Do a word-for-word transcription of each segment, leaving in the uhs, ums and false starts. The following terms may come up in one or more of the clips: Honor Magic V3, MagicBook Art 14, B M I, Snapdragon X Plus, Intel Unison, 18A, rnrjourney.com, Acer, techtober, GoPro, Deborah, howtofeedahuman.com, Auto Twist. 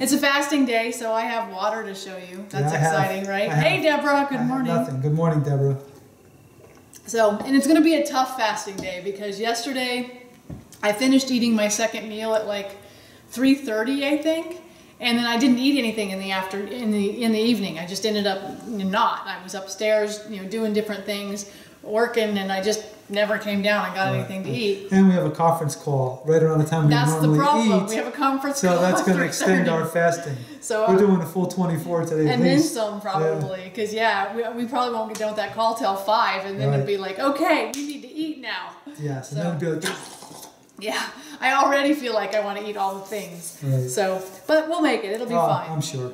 It's a fasting day, so I have water to show you. That's yeah, exciting, have, right? Have, hey, Deborah, good I morning. Nothing. Good morning, Deborah. So, and it's going to be a tough fasting day because yesterday I finished eating my second meal at like three thirty, I think, and then I didn't eat anything in the after in the in the evening. I just ended up not. I was upstairs, you know, doing different things, working, and I just never came down and got right. anything to eat. And we have a conference call right around the time we that's normally eat. That's the problem. Eat, we have a conference so call. So that's going to extend our fasting. So we're doing a full twenty-four today. And then some probably, because yeah, yeah we, we probably won't get done with that call till five, and then right. it'd be like, okay, you need to eat now. Yeah, so, so then it'd be like, yeah, I already feel like I want to eat all the things. Right. So, but we'll make it. It'll be oh, fine. I'm sure.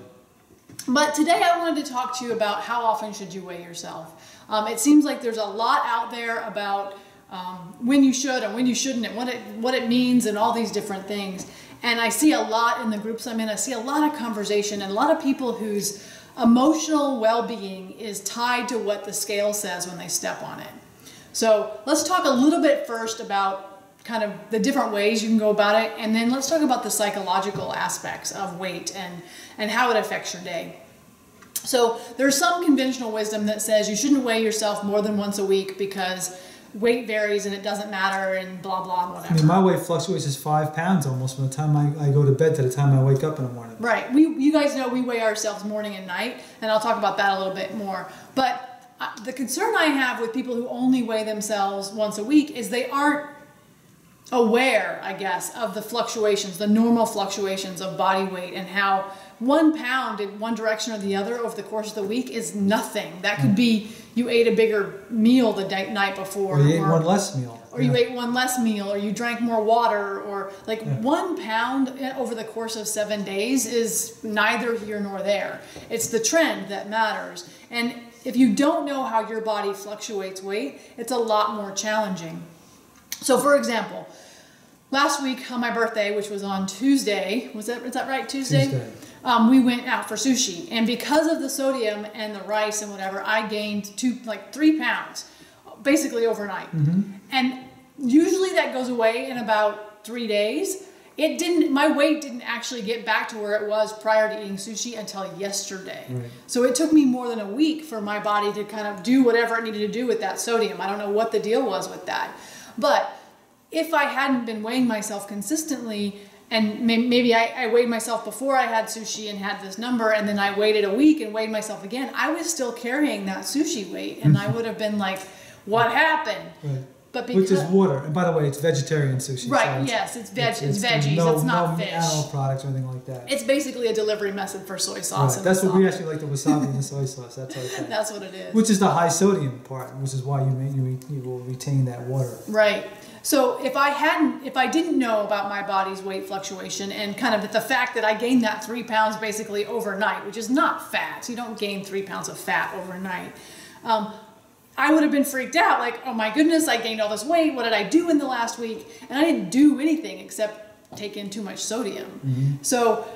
But today I wanted to talk to you about how often should you weigh yourself. Um, it seems like there's a lot out there about um, when you should and when you shouldn't and what it, what it means and all these different things. And I see a lot in the groups I'm in, I see a lot of conversation and a lot of people whose emotional well-being is tied to what the scale says when they step on it. So let's talk a little bit first about kind of the different ways you can go about it, and then let's talk about the psychological aspects of weight and, and how it affects your day. So there's some conventional wisdom that says you shouldn't weigh yourself more than once a week because weight varies and it doesn't matter and blah, blah, and whatever. I mean, my weight fluctuates as five pounds almost from the time I, I go to bed to the time I wake up in the morning. Right. We, you guys know we weigh ourselves morning and night, and I'll talk about that a little bit more. But the concern I have with people who only weigh themselves once a week is they aren't aware, I guess, of the fluctuations, the normal fluctuations of body weight, and how one pound in one direction or the other over the course of the week is nothing. That could be you ate a bigger meal the day, night before. Or you ate or, one less meal. Or yeah. you ate one less meal, or you drank more water, or like yeah. one pound over the course of seven days is neither here nor there. It's the trend that matters. And if you don't know how your body fluctuates weight, it's a lot more challenging. So for example, last week on my birthday, which was on Tuesday, was that, is that right, Tuesday? Tuesday. Um, we went out for sushi, and because of the sodium and the rice and whatever, I gained two, like three pounds, basically overnight. Mm-hmm. And usually that goes away in about three days. It didn't, my weight didn't actually get back to where it was prior to eating sushi until yesterday. Right. So it took me more than a week for my body to kind of do whatever it needed to do with that sodium. I don't know what the deal was with that. But if I hadn't been weighing myself consistently, and maybe I, I weighed myself before I had sushi and had this number, and then I waited a week and weighed myself again, I was still carrying that sushi weight, and I would have been like, what happened? Right. But because, which is water. And by the way, it's vegetarian sushi. Right, so yes, it's, veg, it's, it's, it's veggies, no, it's not no fish. No animal products or anything like that. It's basically a delivery method for soy sauce. Right. And that's wasabi. What we actually like, the wasabi and the soy sauce. That's what, it that's what it is. Which is the high sodium part, which is why you, may, you, you will retain that water. Right. So if I hadn't, if I didn't know about my body's weight fluctuation and kind of the fact that I gained that three pounds basically overnight, which is not fat. So you don't gain three pounds of fat overnight. Um, I would have been freaked out, like, oh my goodness, I gained all this weight, what did I do in the last week? And I didn't do anything except take in too much sodium. Mm-hmm. So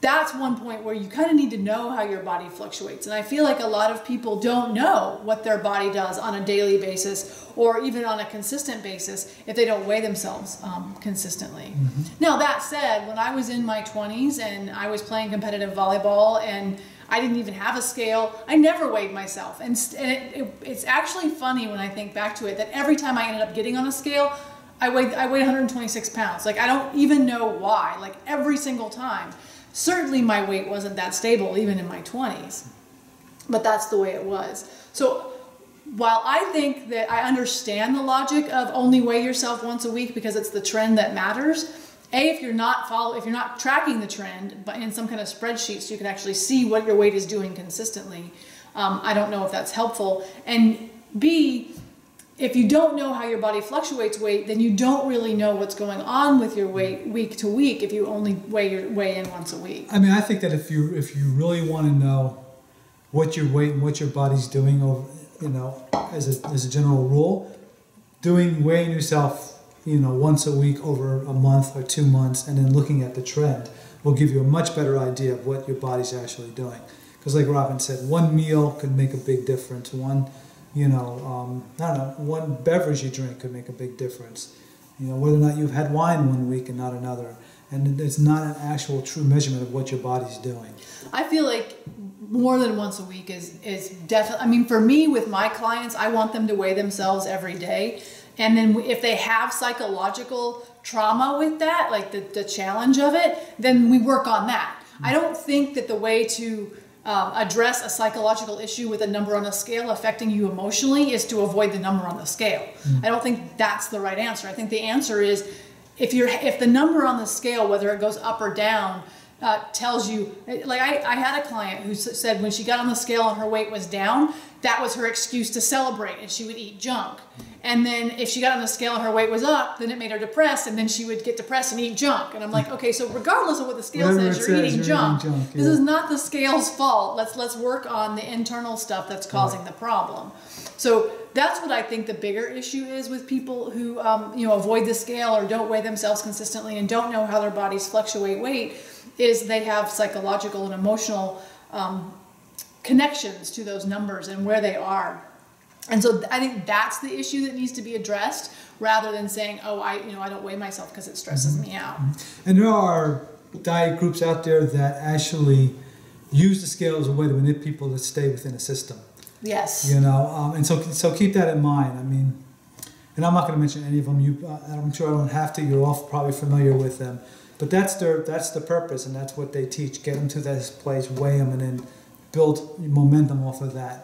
that's one point where you kind of need to know how your body fluctuates. And I feel like a lot of people don't know what their body does on a daily basis or even on a consistent basis if they don't weigh themselves um, consistently. Mm-hmm. Now that said, when I was in my twenties and I was playing competitive volleyball and I didn't even have a scale. I never weighed myself. And, and it, it, it's actually funny when I think back to it that every time I ended up getting on a scale, I weighed, I weighed one hundred twenty-six pounds. Like, I don't even know why. Like, every single time. Certainly my weight wasn't that stable even in my twenties. But that's the way it was. So while I think that I understand the logic of only weigh yourself once a week because it's the trend that matters, A, if you're not follow, if you're not tracking the trend, but in some kind of spreadsheet so you can actually see what your weight is doing consistently, um, I don't know if that's helpful. And B, if you don't know how your body fluctuates weight, then you don't really know what's going on with your weight week to week if you only weigh your weigh in once a week. I mean, I think that if you if you really want to know what your weight and what your body's doing, over, you know, as a as a general rule, doing weighing yourself, you know, once a week over a month or two months, and then looking at the trend will give you a much better idea of what your body's actually doing. Because like Robin said, one meal could make a big difference. One, you know, um, I don't know, one beverage you drink could make a big difference. You know, whether or not you've had wine one week and not another. and it's not an actual true measurement of what your body's doing. I feel like more than once a week is is definitely, I mean, for me with my clients, I want them to weigh themselves every day. And then if they have psychological trauma with that, like the, the challenge of it, then we work on that. Mm-hmm. I don't think that the way to um, address a psychological issue with a number on a scale affecting you emotionally is to avoid the number on the scale. Mm-hmm. I don't think that's the right answer. I think the answer is, if you're, if the number on the scale, whether it goes up or down, Uh, tells you, like I, I had a client who said when she got on the scale and her weight was down, that was her excuse to celebrate and she would eat junk. And then if she got on the scale and her weight was up, then it made her depressed and then she would get depressed and eat junk. And I'm like, okay, so regardless of what the scale Whatever says, you're, says eating, you're junk. eating junk. Yeah. This is not the scale's fault. Let's, let's work on the internal stuff that's causing right. the problem. So that's what I think the bigger issue is with people who um, you know, avoid the scale or don't weigh themselves consistently and don't know how their bodies fluctuate weight, is they have psychological and emotional um, connections to those numbers and where they are. And so I think that's the issue that needs to be addressed, rather than saying, oh, I, you know, I don't weigh myself because it stresses mm-hmm. me out. And there are diet groups out there that actually use the scale as a way to manipulate people to stay within a system. Yes. You know, um, and so, so keep that in mind. I mean, and I'm not going to mention any of them. You, I'm sure I don't have to. You're all probably familiar with them. But that's their, that's the purpose, and that's what they teach. Get them to this place, weigh them, and then build momentum off of that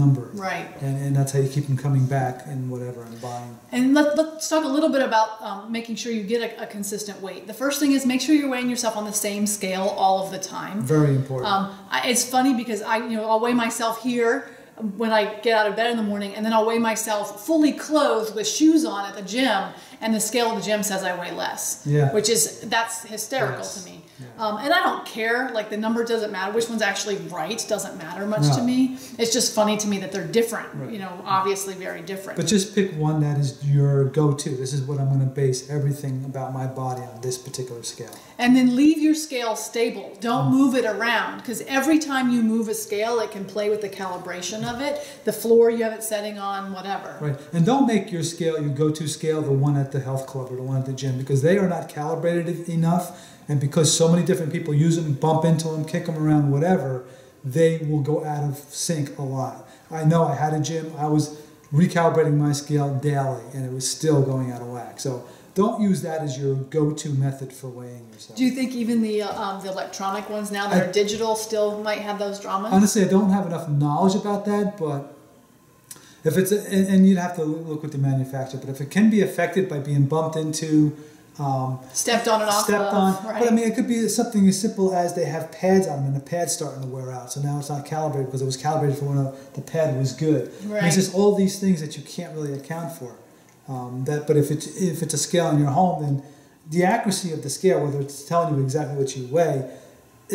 number. Right. And, and that's how you keep them coming back and whatever and buying. And let, let's talk a little bit about um, making sure you get a, a consistent weight. The first thing is make sure you're weighing yourself on the same scale all of the time. Very important. Um, I, it's funny because I, you know, I'll weigh myself here when I get out of bed in the morning, and then I'll weigh myself fully clothed with shoes on at the gym, and the scale of the gym says I weigh less, yeah. which is, that's hysterical yes. to me. Yeah. Um, and I don't care, like the number doesn't matter, which one's actually right doesn't matter much no. to me. It's just funny to me that they're different, right. you know, obviously very different. But just pick one that is your go-to. This is what I'm going to base everything about my body on, this particular scale. And then leave your scale stable. Don't move it around, because every time you move a scale, it can play with the calibration of it, the floor you have it setting on, whatever. Right. And don't make your scale, your go-to scale, the one at the health club or the one at the gym, because they are not calibrated enough. And because so many different people use them, bump into them, kick them around, whatever, they will go out of sync a lot. I know I had a gym. I was recalibrating my scale daily, and it was still going out of whack. So don't use that as your go-to method for weighing yourself. Do you think even the, um, the electronic ones now that I, are digital still might have those dramas? Honestly, I don't have enough knowledge about that, but if it's, a, and, and you'd have to look with the manufacturer, but if it can be affected by being bumped into, Um, stepped on and off stepped on, of, right. But I mean, it could be something as simple as they have pads on them and the pad's starting to wear out, so now it's not calibrated because it was calibrated for when the pad was good. Right. I mean, it's just all these things that you can't really account for. Um, that, but if it's if it's a scale in your home, then the accuracy of the scale, whether it's telling you exactly what you weigh,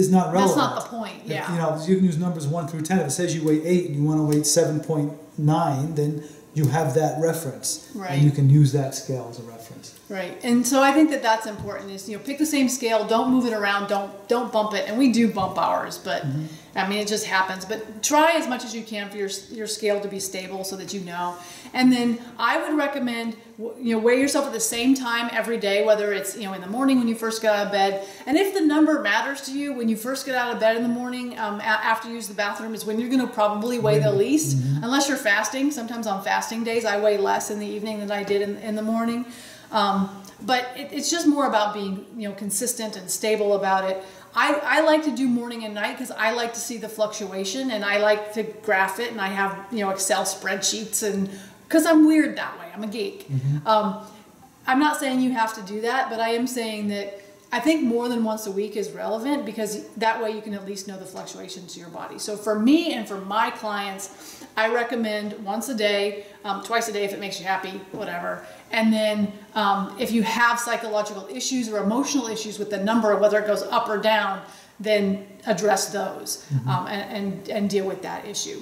is not relevant. That's not the point. Yeah. If, you know, you can use numbers one through ten. If it says you weigh eight and you want to weigh seven point nine, then you have that reference, right. and you can use that scale as a reference. Right, and so I think that that's important. Is, you know, pick the same scale, don't move it around, don't don't bump it, and we do bump ours, but mm-hmm. I mean it just happens. But try as much as you can for your your scale to be stable so that you know. And then I would recommend, you know, weigh yourself at the same time every day, whether it's, you know, in the morning when you first get out of bed. And if the number matters to you when you first get out of bed in the morning, um, after you use the bathroom, is when you're going to probably weigh the least, mm-hmm. unless you're fasting. Sometimes on fasting days, I weigh less in the evening than I did in, in the morning. Um, but it, it's just more about being, you know, consistent and stable about it. I, I like to do morning and night because I like to see the fluctuation, and I like to graph it, and I have, you know, Excel spreadsheets, and because I'm weird that way. I'm a geek. Mm-hmm. um, I'm not saying you have to do that, but I am saying that I think more than once a week is relevant, because that way you can at least know the fluctuations to your body. So for me and for my clients, I recommend once a day, um, twice a day if it makes you happy, whatever. And then um, if you have psychological issues or emotional issues with the number, whether it goes up or down, then address those mm-hmm. um, and, and, and deal with that issue.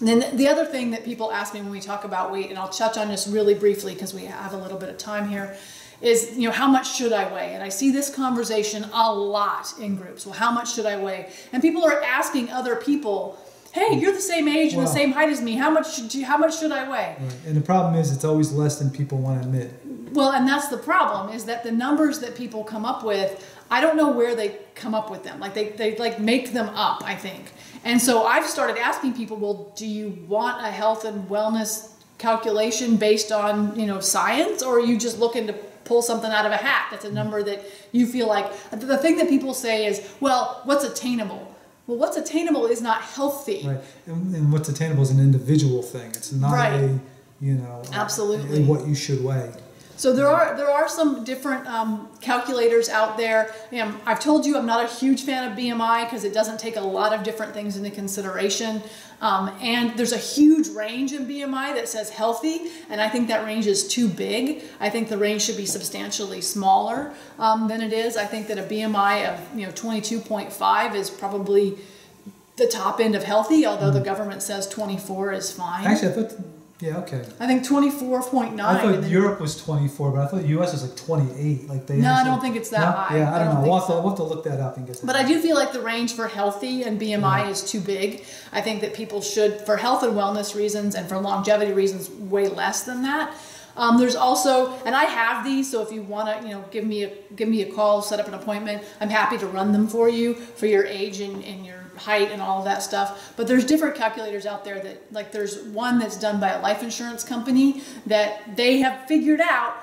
And then the other thing that people ask me when we talk about weight, and I'll touch on this really briefly because we have a little bit of time here, is, you know, how much should I weigh? And I see this conversation a lot in groups. Well, how much should I weigh? And people are asking other people, hey, you're the same age and wow. the same height as me. How much should you, how much should I weigh? Right. And the problem is it's always less than people want to admit. Well, and that's the problem, is that the numbers that people come up with, I don't know where they come up with them. Like they, they like make them up, I think. And so I've started asking people, well, do you want a health and wellness calculation based on, you know, science, or are you just looking to pull something out of a hat? That's a number that you feel like, the thing that people say is, well, what's attainable? Well, what's attainable is not healthy. Right. And, and what's attainable is an individual thing. It's not right. a, you know, absolutely a, a what you should weigh. So there are there are some different um, calculators out there. You know, I've told you I'm not a huge fan of B M I because it doesn't take a lot of different things into consideration. Um, and there's a huge range in B M I that says healthy, and I think that range is too big. I think the range should be substantially smaller um, than it is. I think that a B M I of you know twenty-two point five is probably the top end of healthy, although mm-hmm. the government says twenty-four is fine. Actually, I thought. Yeah, okay. I think twenty-four point nine. I thought Europe was twenty-four, but I thought the U S was like twenty-eight. Like they. No, I don't think it's that no? high. Yeah, I, I don't know. We'll have, so. to, we'll have to look that up and get that. But I do feel like the range for healthy and B M I yeah. is too big. I think that people should, for health and wellness reasons and for longevity reasons, weigh less than that. Um, there's also, and I have these, so if you want to, you know, give me a give me a call, set up an appointment. I'm happy to run them for you for your age and, and your height and all of that stuff. But there's different calculators out there that, like, there's one that's done by a life insurance company that they have figured out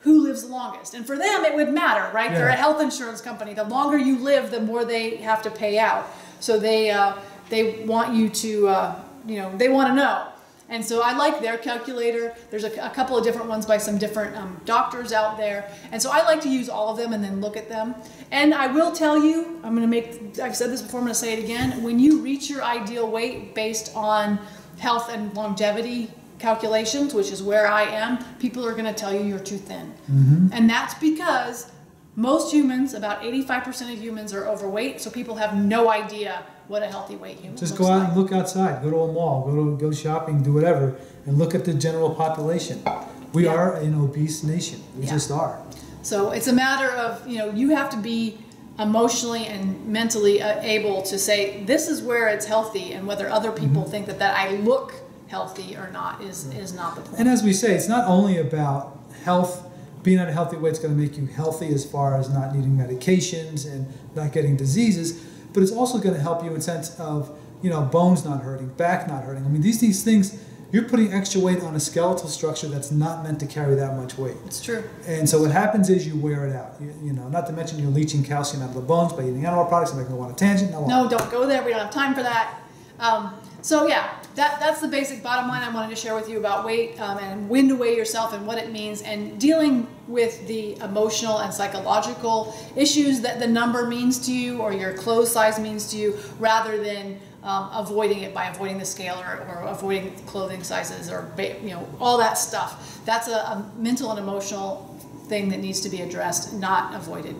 who lives the longest. And for them, it would matter, right? Yeah. They're a health insurance company. The longer you live, the more they have to pay out. So they uh, they want you to, uh, you know, they want to know. And so I like their calculator. There's a, a couple of different ones by some different um, doctors out there. And so I like to use all of them and then look at them. And I will tell you, I'm going to make, I've said this before, I'm going to say it again. When you reach your ideal weight based on health and longevity calculations, which is where I am, people are going to tell you you're too thin. Mm-hmm. And that's because most humans, about eighty-five percent of humans, are overweight. So people have no idea what a healthy weight human Just go out like. and look outside. Go to a mall. Go to, go shopping. Do whatever, and look at the general population. We yeah. are an obese nation. We yeah. just are. So it's a matter of, you know, you have to be emotionally and mentally able to say, this is where it's healthy, and whether other people mm-hmm. think that that I look healthy or not is is not the point. And as we say, it's not only about health. Being on a healthy weight is going to make you healthy as far as not needing medications and not getting diseases. But it's also going to help you in a sense of, you know, bones not hurting, back not hurting. I mean, these, these things, you're putting extra weight on a skeletal structure that's not meant to carry that much weight. It's true. And so what happens is you wear it out. You, you know, not to mention you're leaching calcium out of the bones by eating animal products. I'm not going to go on a tangent. No, no, don't go there. We don't have time for that. Um, so yeah, that, that's the basic bottom line I wanted to share with you about weight um, and when to weigh yourself and what it means, and dealing with the emotional and psychological issues that the number means to you or your clothes size means to you, rather than um, avoiding it by avoiding the scale or, or avoiding clothing sizes or, you know, all that stuff. That's a, a mental and emotional thing that needs to be addressed, not avoided.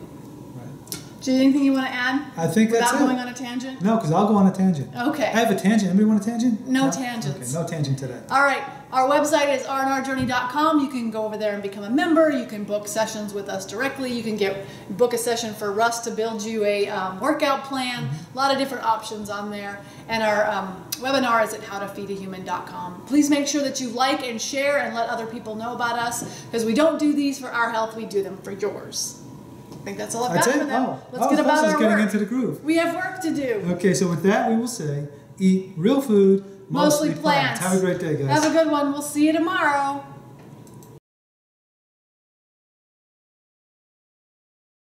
Anything you want to add? I think that's it. Without going on a tangent? No, because I'll go on a tangent. Okay. I have a tangent. Anybody want a tangent? No, no tangents. Okay, no tangent today. All right. Our website is r n r journey dot com. You can go over there and become a member. You can book sessions with us directly. You can get book a session for Russ to build you a um, workout plan. A lot of different options on there. And our um, webinar is at how to feed a human dot com. Please make sure that you like and share and let other people know about us, because we don't do these for our health. We do them for yours. I think that's all I've got for them. Oh, Let's oh, get about our getting work. into the groove. We have work to do. Okay, so with that, we will say, eat real food, mostly, mostly plants. plants. Have a great day, guys. Have a good one. We'll see you tomorrow.